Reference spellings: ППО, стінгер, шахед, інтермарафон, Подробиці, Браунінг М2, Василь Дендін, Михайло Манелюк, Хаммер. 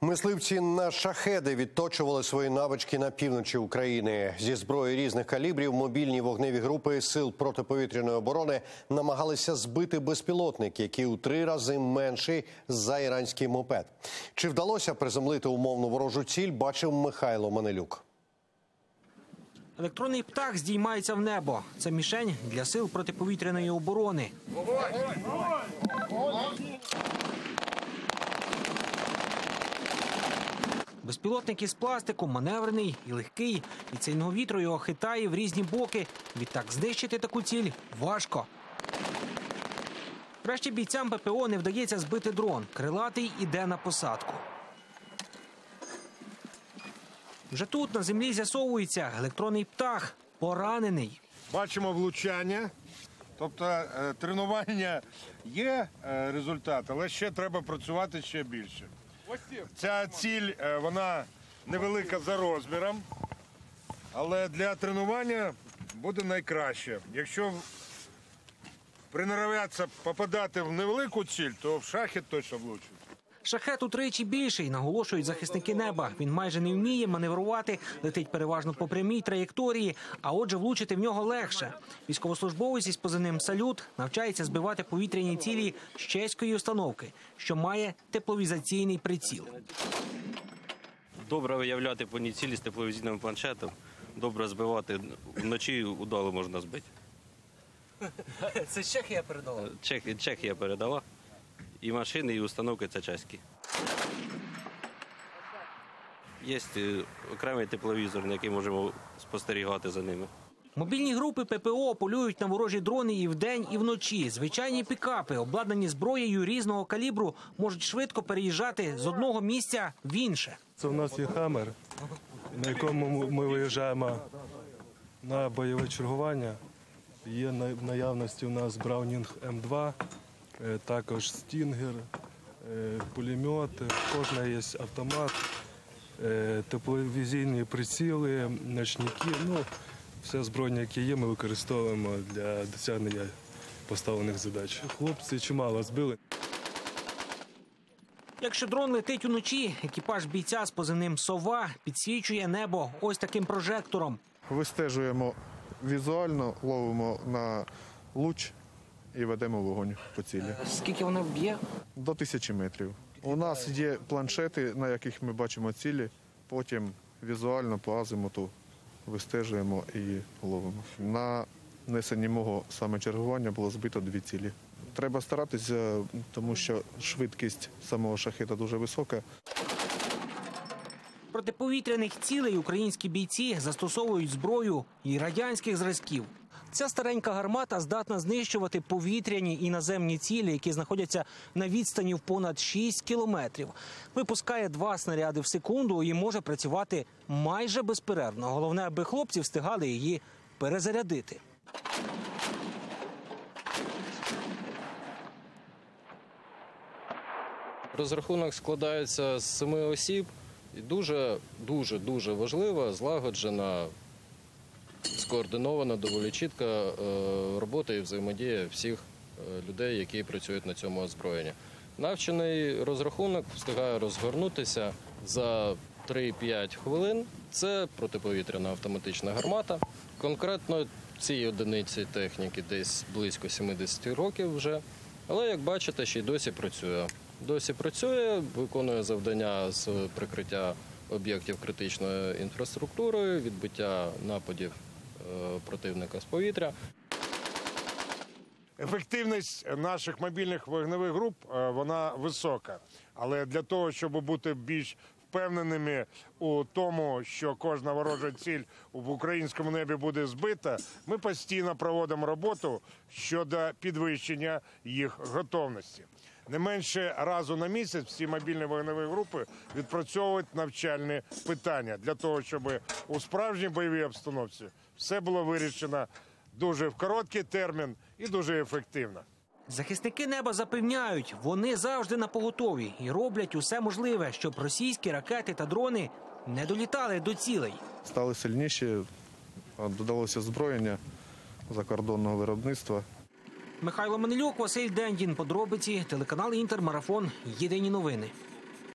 Мисливці на шахеди відточували свої навички на півночі України. Зі зброї різних калібрів мобільні вогневі групи сил протиповітряної оборони намагалися збити безпілотник, який у 3 рази менший за іранський мопед. Чи вдалося приземлити умовну ворожу ціль, бачив Михайло Манелюк. Електронний птах здіймається в небо. Це мішень для сил протиповітряної оборони. Безпілотник із пластику, маневрений і легкий. Від сильного вітру його хитає в різні боки. Відтак знищити таку ціль важко. Врешті бійцям ППО не вдається збити дрон. Крилатий іде на посадку. Вже тут на землі з'ясовується, електронний птах поранений. Бачимо влучання. Тобто тренування є результат, але ще треба працювати ще більше. Ця ціль, вона невелика за розміром, але для тренування буде найкраще. Якщо принаровлятися попадати в невелику ціль, то в шахет точно влучить. Шахет утричі більший, наголошують захисники неба. Він майже не вміє маневрувати, летить переважно по прямій траєкторії, а отже влучити в нього легше. Військовослужбовець із позивним «Салют» навчається збивати повітряні цілі з чеської установки, що має тепловізаційний приціл. Добре виявляти по ній цілі з тепловізійним планшетом, добре збивати, вночі удало можна збити. Це Чехія передала? Чехія передала. І машини, і установки – це чеські. Є окремий тепловізор, на який можемо спостерігати за ними. Мобільні групи ППО полюють на ворожі дрони і вдень, і вночі. Звичайні пікапи, обладнані зброєю різного калібру, можуть швидко переїжджати з одного місця в інше. Це в нас є «Хаммер», на якому ми виїжджаємо на бойове чергування. Є наявності у нас «Браунінг М2». Також стінгер, пулемет, кожна є автомат, тепловізійні приціли, ночники. Все збройні, які є, ми використовуємо для досягнення поставлених задач. Хлопці чимало збили. Якщо дрон летить уночі, екіпаж бійця з позивним «Сова» підсвічує небо ось таким прожектором. Вистежуємо візуально, ловимо на луч і ведемо вогонь по цілі. Скільки воно б'є? До 1000 метрів. У нас є планшети, на яких ми бачимо цілі, потім візуально по азимуту вистежуємо і ловимо. На несенні мого саме чергування було збито 2 цілі. Треба старатися, тому що швидкість самого шахеда дуже висока. Протиповітряних цілей українські бійці застосовують зброю і радянських зразків. Ця старенька гармата здатна знищувати повітряні і наземні цілі, які знаходяться на відстані в понад 6 кілометрів. Випускає 2 снаряди в секунду і може працювати майже безперервно. Головне, аби хлопці встигали її перезарядити. Розрахунок складається з 7 осіб. І дуже важлива, злагоджена, скоординована, доволі чітка робота і взаємодія всіх людей, які працюють на цьому озброєнні. Навчений розрахунок встигає розгорнутися за 3-5 хвилин. Це протиповітряна автоматична гармата. Конкретно цій одиниці техніки десь близько 70 років вже, але, як бачите, ще й досі працює. Досі працює, виконує завдання з прикриття об'єктів критичної інфраструктури, відбиття нападів противника з повітря. Ефективність наших мобільних вогневих груп, вона висока. Але для того, щоб бути більш впевненими у тому, що кожна ворожа ціль в українському небі буде збита, ми постійно проводимо роботу щодо підвищення їх готовності. Не менше разу на місяць всі мобільні вогневі групи відпрацьовують навчальні питання для того, щоб у справжній бойовій обстановці все було вирішено дуже в короткий термін і дуже ефективно. Захисники неба запевняють, вони завжди напоготові і роблять усе можливе, щоб російські ракети та дрони не долітали до цілей. Стали сильніші, додалося озброєння закордонного виробництва. Михайло Манелюк, Василь Дендін. Подробиці, телеканал «Інтермарафон». Єдині новини.